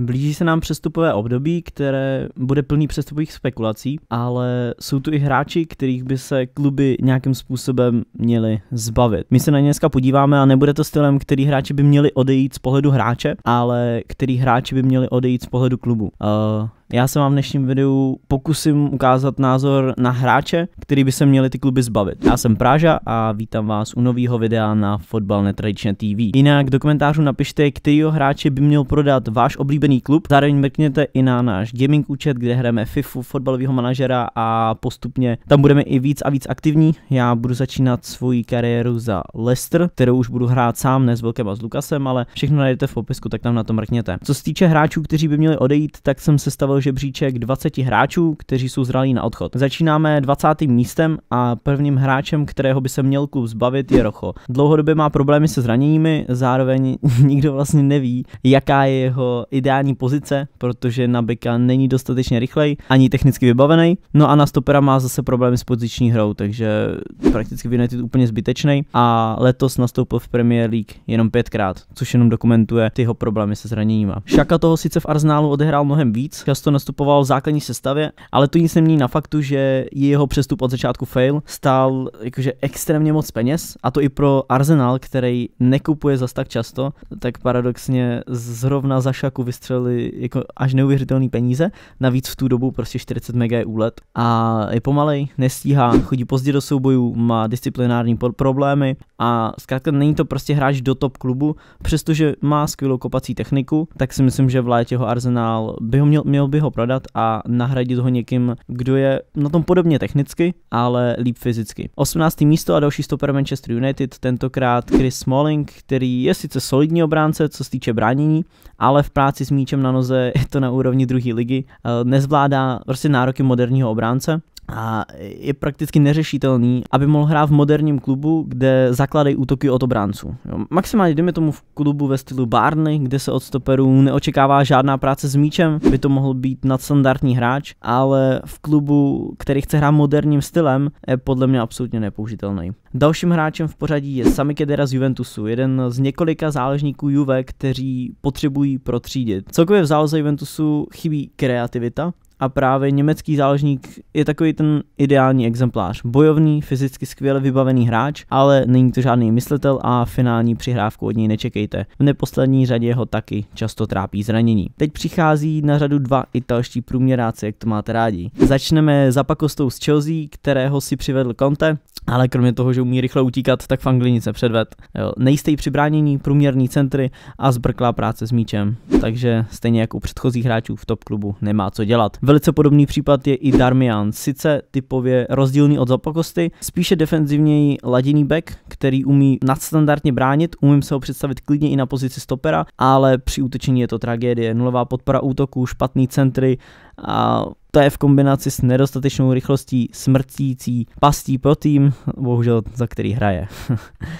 Blíží se nám přestupové období, které bude plný přestupových spekulací, ale jsou tu i hráči, kterých by se kluby nějakým způsobem měli zbavit. My se na ně dneska podíváme a nebude to stylem, který hráči by měli odejít z pohledu hráče, ale který hráči by měli odejít z pohledu klubu. Já se vám v dnešním videu pokusím ukázat názor na hráče, který by se měli ty kluby zbavit. Já jsem Práža a vítám vás u nového videa na Fotbal Netradičně TV. Jinak do komentářů napište, kterýho hráče by měl prodat váš oblíbený klub. Zároveň mrkněte i na náš gaming účet, kde hrajeme FIFU, fotbalového manažera a postupně tam budeme i víc a víc aktivní. Já budu začínat svoji kariéru za Leicester, kterou už budu hrát sám, ne s Velkem a s Lukasem, ale všechno najdete v popisku, tak tam na to mrkněte. Co se týče hráčů, kteří by měli odejít, tak jsem sestavil žebříček 20 hráčů, kteří jsou zralí na odchod. Začínáme 20. místem a prvním hráčem, kterého by se měl klub zbavit, je Rocho. Dlouhodobě má problémy se zraněními, zároveň nikdo vlastně neví, jaká je jeho ideální pozice, protože na beka není dostatečně rychlej, ani technicky vybavený. No a na stopera má zase problémy s poziční hrou, takže prakticky v United úplně zbytečný a letos nastoupil v Premier League jenom 5krát, což jenom dokumentuje ty jeho problémy se zraněníma. Šaka toho sice v Arsenalu odehrál mnohem víc, často nastupoval v základní sestavě, ale to nic nemění na faktu, že jeho přestup od začátku fail stál jakože extrémně moc peněz, a to i pro Arsenal, který nekupuje zas tak často, tak paradoxně zrovna za Šaku vystřelili jako až neuvěřitelné peníze, navíc v tu dobu prostě 40 mega je úlet a je pomalej, nestíhá, chodí pozdě do soubojů, má disciplinární problémy a zkrátka není to prostě hráč do top klubu, přestože má skvělou kopací techniku, tak si myslím, že v létě ho Arsenal by ho měl by ho prodat a nahradit ho někým, kdo je na tom podobně technicky, ale líp fyzicky. 18. místo a další stoper Manchester United, tentokrát Chris Smalling, který je sice solidní obránce, co se týče bránění, ale v práci s míčem na noze je to na úrovni druhé ligy, nezvládá prostě nároky moderního obránce a je prakticky neřešitelný, aby mohl hrát v moderním klubu, kde zakládají útoky od obránců. Jo, maximálně jdeme tomu v klubu ve stylu Barney, kde se od stoperů neočekává žádná práce s míčem, by to mohl být nadstandardní hráč, ale v klubu, který chce hrát moderním stylem, je podle mě absolutně nepoužitelný. Dalším hráčem v pořadí je Samikedera z Juventusu, jeden z několika záložníků Juve, kteří potřebují protřídit. Celkově v záloze Juventusu chybí kreativita, a právě německý záložník je takový ten ideální exemplář. Bojovný, fyzicky skvěle vybavený hráč, ale není to žádný myslitel a finální přihrávku od něj nečekejte. V neposlední řadě ho taky často trápí zranění. Teď přichází na řadu dva italští průměráci, jak to máte rádi. Začneme Zapakostou z Chelsea, kterého si přivedl Conte, ale kromě toho, že umí rychle utíkat, tak v Anglii nic nepředved. Nejistý při bránění, průměrný centry a zbrklá práce s míčem. Takže stejně jako u předchozích hráčů v top klubu nemá co dělat. Velice podobný případ je i Darmian, sice typově rozdílný od Zapakosty, spíše defenzivněji laděný back, který umí nadstandardně bránit, umím se ho představit klidně i na pozici stopera, ale při útočení je to tragédie, nulová podpora útoku, špatný centry a to je v kombinaci s nedostatečnou rychlostí smrtící pastí pro tým, bohužel za který hraje.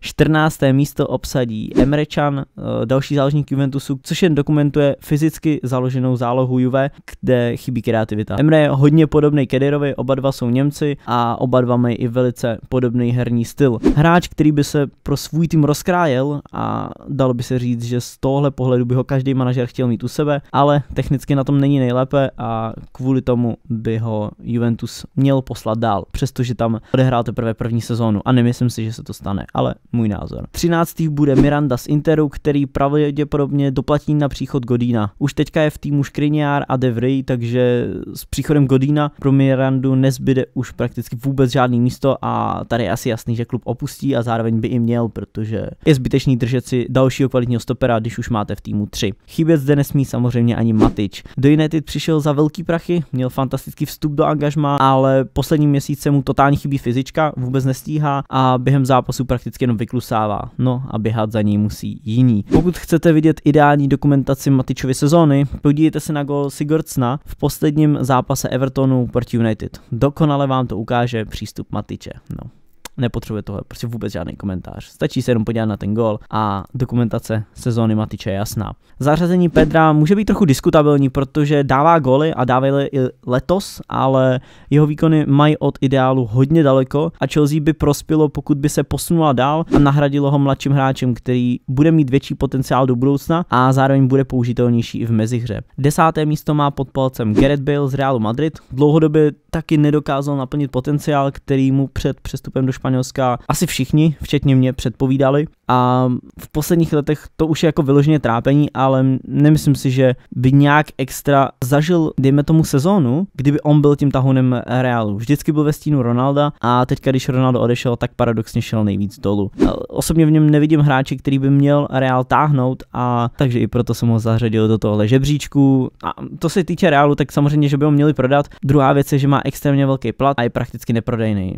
14. místo obsadí Emre Can, další záložník Juventusu, což jen dokumentuje fyzicky založenou zálohu Juve, kde chybí kreativita. Emre je hodně podobný Kederovi, oba dva jsou Němci a oba dva mají i velice podobný herní styl. Hráč, který by se pro svůj tým rozkrájel a dalo by se říct, že z tohle pohledu by ho každý manažer chtěl mít u sebe, ale technicky na tom není nejlépe a kvůli tomu by ho Juventus měl poslat dál, přestože tam odehrál teprve první sezónu a nemyslím si, že se to stane, ale můj názor. 13. bude Miranda z Interu, který pravděpodobně doplatí na příchod Godina. Už teďka je v týmu Škriniar a De Vrij, takže s příchodem Godina pro Mirandu nezbyde už prakticky vůbec žádný místo a tady je asi jasný, že klub opustí a zároveň by i měl, protože je zbytečný držet si dalšího kvalitního stopera, když už máte v týmu 3. Chybět zde nesmí samozřejmě ani Matić. Do United přišel za velký prachy, měl fantastický vstup do angažma, ale poslední měsíce mu totálně chybí fyzička, vůbec nestíhá a během zápasu prakticky jenom vyklusává. No a běhat za ní musí jiní. Pokud chcete vidět ideální dokumentaci Matićovy sezóny, podívejte se na gól Sigurdsna v posledním zápase Evertonu proti United. Dokonale vám to ukáže přístup Matiće. No. nepotřebuje tohle prostě vůbec žádný komentář. Stačí se jenom podívat na ten gól a dokumentace sezóny Matiče je jasná. Zařazení Pedra může být trochu diskutabilní, protože dává góly a dává i letos, ale jeho výkony mají od ideálu hodně daleko a Chelsea by prospělo, pokud by se posunula dál a nahradilo ho mladším hráčem, který bude mít větší potenciál do budoucna a zároveň bude použitelnější i v mezihře. 10. místo má pod palcem Gareth Bale z Realu Madrid. Dlouhodobě taky nedokázal naplnit potenciál, který mu před přestupem do Španělska asi všichni, včetně mě, předpovídali. A v posledních letech to už je jako vyloženě trápení, ale nemyslím si, že by nějak extra zažil, dejme tomu, sezónu, kdyby on byl tím tahounem Realu. Vždycky byl ve stínu Ronalda a teďka, když Ronaldo odešel, tak paradoxně šel nejvíc dolů. Osobně v něm nevidím hráče, který by měl Real táhnout, a takže i proto jsem ho zařadil do tohohle žebříčku. A to se týče Realu, tak samozřejmě, že by ho měli prodat. Druhá věc je, že má extrémně velký plat a je prakticky neprodejný.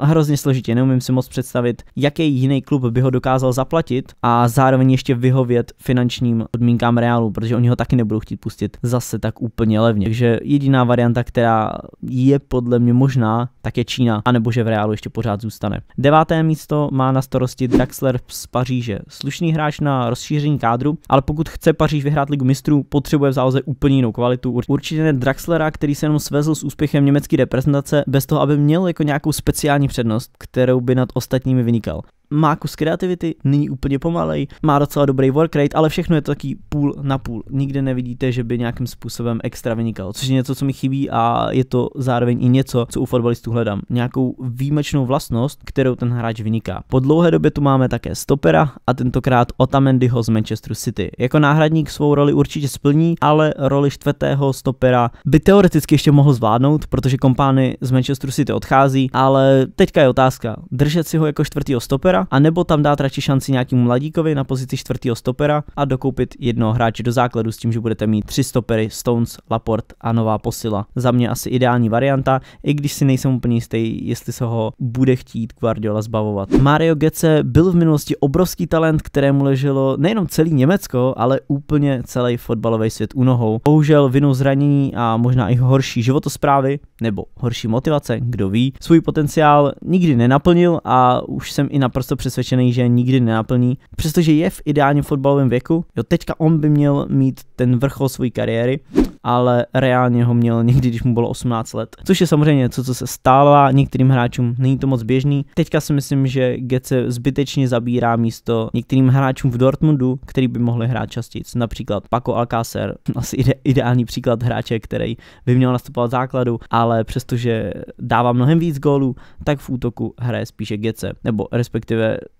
Hrozně složitě, neumím si moc představit, jaký jiný klub by ho dokázal zaplatit a zároveň ještě vyhovět finančním podmínkám Realu, protože oni ho taky nebudou chtít pustit zase tak úplně levně. Takže jediná varianta, která je podle mě možná, tak je Čína, anebo že v Realu ještě pořád zůstane. 9. místo má na starosti Draxler z Paříže. Slušný hráč na rozšíření kádru, ale pokud chce Paříž vyhrát Ligu mistrů, potřebuje v záloze úplně jinou kvalitu. Určitě ne Draxlera, který se jenom svezl s úspěchem německé reprezentace, bez toho, aby měl jako nějakou speciální přednost, kterou by nad ostatními vynikal. Má kus kreativity, není úplně pomalej, má docela dobrý work rate, ale všechno je to taky půl na půl. Nikde nevidíte, že by nějakým způsobem extra vynikal, což je něco, co mi chybí, a je to zároveň i něco, co u fotbalistů hledám. Nějakou výjimečnou vlastnost, kterou ten hráč vyniká. Po dlouhé době tu máme také stopera, a tentokrát Otamendiho z Manchesteru City. Jako náhradník svou roli určitě splní, ale roli čtvrtého stopera by teoreticky ještě mohl zvládnout, protože Kompany z Manchesteru City odchází, ale teďka je otázka, držet si ho jako čtvrtýho stopera, a nebo tam dát radši šanci nějakému mladíkovi na pozici čtvrtého stopera a dokoupit jednoho hráče do základu s tím, že budete mít 3 stopery, Stones, Laporte a nová posila. Za mě asi ideální varianta, i když si nejsem úplně jistý, jestli se ho bude chtít Guardiola zbavovat. Mario Götze byl v minulosti obrovský talent, kterému leželo nejenom celý Německo, ale úplně celý fotbalový svět u nohou. Bohužel vinou zranění a možná i horší životosprávy nebo horší motivace, kdo ví, svůj potenciál nikdy nenaplnil a už jsem i naprosto přesvědčený, že nikdy nenaplní, přestože je v ideálním fotbalovém věku. Jo, teďka on by měl mít ten vrchol své kariéry, ale reálně ho měl někdy, když mu bylo 18 let. Což je samozřejmě něco, co se stává některým hráčům, není to moc běžný. Teďka si myslím, že Götze zbytečně zabírá místo některým hráčům v Dortmundu, který by mohli hrát častěji. Například Paco Alcácer, asi ideální příklad hráče, který by měl nastupovat základu, ale přestože dává mnohem víc gólů, tak v útoku hraje spíše Götze, nebo respektive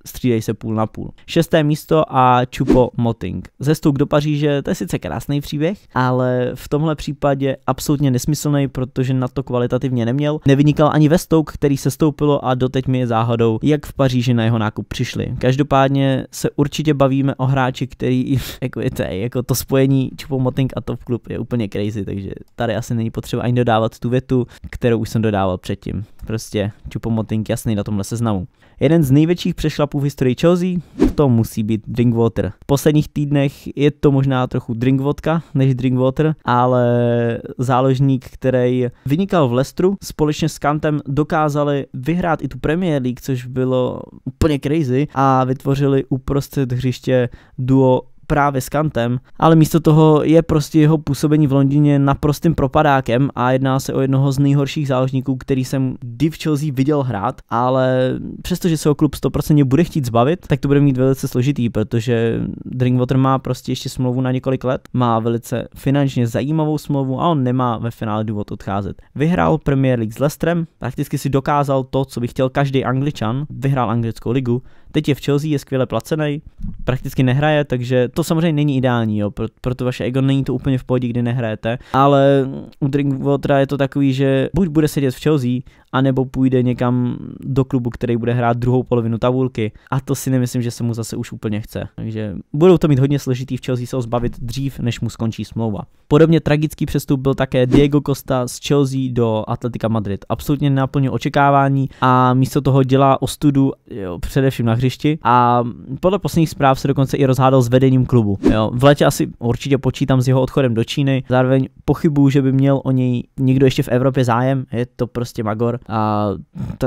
střídej se půl na půl. 6. místo a Choupo-Moting. Zestup do Paříže, to je sice krásný příběh, ale v tomhle případě absolutně nesmyslný, protože na to kvalitativně neměl. Nevynikal ani ve Stoke, který se stoupilo, a doteď mi je záhadou, jak v Paříži na jeho nákup přišli. Každopádně se určitě bavíme o hráči, který jako to spojení Choupo-Moting a Top Klub je úplně crazy, takže tady asi není potřeba ani dodávat tu větu, kterou už jsem dodával předtím. Prostě Choupo-Moting jasný na tomhle seznamu. Jeden z největších přešlapů v historii Chelsea, to musí být Drinkwater. V posledních týdnech je to možná trochu Drinkvodka než Drinkwater, ale záložník, který vynikal v Leicesteru, společně s Kantem dokázali vyhrát i tu Premier League, což bylo úplně crazy, a vytvořili uprostřed hřiště duo právě s Kantem, ale místo toho je prostě jeho působení v Londýně naprostým propadákem a jedná se o jednoho z nejhorších záložníků, který jsem kdy v Chelsea viděl hrát, ale přestože se ho klub 100% bude chtít zbavit, tak to bude mít velice složitý, protože Drinkwater má prostě ještě smlouvu na několik let, má velice finančně zajímavou smlouvu a on nemá ve finále důvod odcházet. Vyhrál Premier League s Leicesterem, prakticky si dokázal to, co by chtěl každý Angličan, vyhrál anglickou ligu, teď je v Chelsea, je skvěle placený, prakticky nehraje, takže to samozřejmě není ideální, jo, pro vaše ego není to úplně v pohodě, kdy nehrajete, ale u Drinkwatera je to takový, že buď bude sedět v Chelsea, anebo půjde někam do klubu, který bude hrát druhou polovinu tabulky, a to si nemyslím, že se mu zase už úplně chce. Takže budou to mít hodně složitý v Chelsea se ho zbavit dřív, než mu skončí smlouva. Podobně tragický přestup byl také Diego Costa z Chelsea do Atletika Madrid. Absolutně nenaplnil očekávání a místo toho dělá ostudu, jo, především na hřišti, a podle posledních zpráv se dokonce i rozhádal s vedením klubu. Jo, v létě asi určitě počítám s jeho odchodem do Číny, zároveň pochybuju, že by měl o něj někdo ještě v Evropě zájem, je to prostě magor. a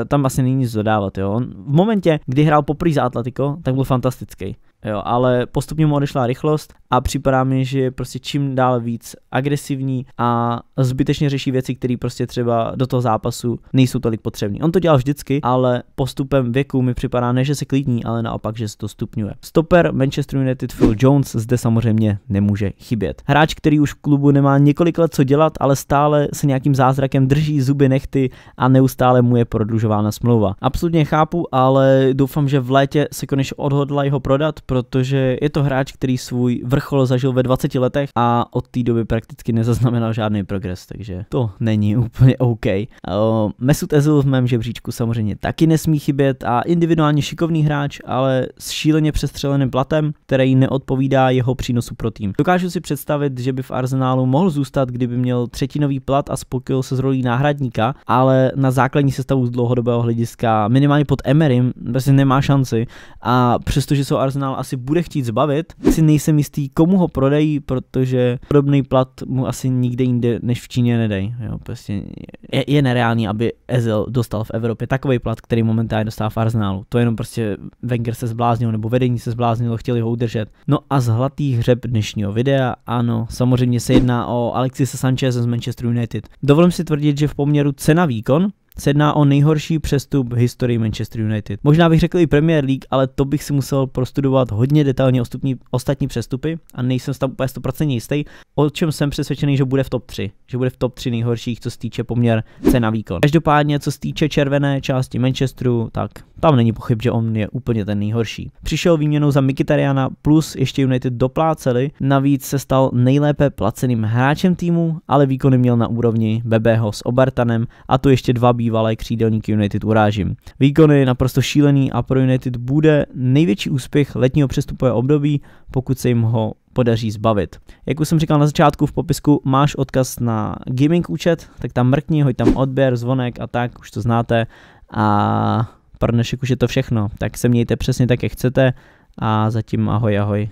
tam asi není nic dodávat, jo. V momentě, kdy hrál poprvé za Atletico, tak byl fantastický. Jo, ale postupně mu odešla rychlost a připadá mi, že je prostě čím dál víc agresivní a zbytečně řeší věci, které prostě třeba do toho zápasu nejsou tolik potřebné. On to dělal vždycky, ale postupem věku mi připadá ne, že se klidní, ale naopak, že se to stupňuje. Stoper Manchester United Phil Jones zde samozřejmě nemůže chybět. Hráč, který už v klubu nemá několik let co dělat, ale stále se nějakým zázrakem drží zuby nehty a neustále mu je prodlužována smlouva. Absolutně chápu, ale doufám, že v létě se konečně odhodlají ho prodat, protože je to hráč, který svůj vrchol zažil ve 20 letech a od té doby prakticky nezaznamenal žádný progres, takže to není úplně OK. Mesut Özil v mém žebříčku samozřejmě taky nesmí chybět a individuálně šikovný hráč, ale s šíleně přestřeleným platem, který neodpovídá jeho přínosu pro tým. Dokážu si představit, že by v Arsenálu mohl zůstat, kdyby měl třetinový plat a spokojil se s rolí náhradníka, ale na základní sestavu z dlouhodobého hlediska minimálně pod Emerym prostě nemá šanci a přestože jsou Arsenal asi bude chtít zbavit, si nejsem jistý, komu ho prodají, protože podobný plat mu asi nikde jinde než v Číně nedají. Jo, prostě je nereálný, aby Özil dostal v Evropě takový plat, který momentálně dostává v Arsenalu. To jenom prostě Wenger se zbláznil, nebo vedení se zbláznilo, chtěli ho udržet. No a zlatý hřeb dnešního videa, ano, samozřejmě se jedná o Alexise Sancheze z Manchester United. Dovolím si tvrdit, že v poměru cena-výkon se jedná o nejhorší přestup v historii Manchester United. Možná bych řekl i Premier League, ale to bych si musel prostudovat hodně detailně ostatní přestupy a nejsem tam úplně 100% jistý, o čem jsem přesvědčený, že bude v top 3. Že bude v top 3 nejhorších, co se týče poměr cena výkon. Každopádně, co se týče červené části Manchesteru, tak tam není pochyb, že on je úplně ten nejhorší. Přišel výměnou za Mkhitarjana plus ještě United dopláceli, navíc se stal nejlépe placeným hráčem týmu, ale výkony měl na úrovni Bebeho s Obertanem a to ještě dva bývalé křídelníky United urážím. Výkony naprosto šílený a pro United bude největší úspěch letního přestupového období, pokud se jim ho podaří zbavit. Jak už jsem říkal na začátku, v popisku máš odkaz na gaming účet, tak tam mrkni, hoď tam odběr, zvonek a tak, už to znáte. A pro dnešek už je to všechno, tak se mějte přesně tak, jak chcete a zatím ahoj ahoj.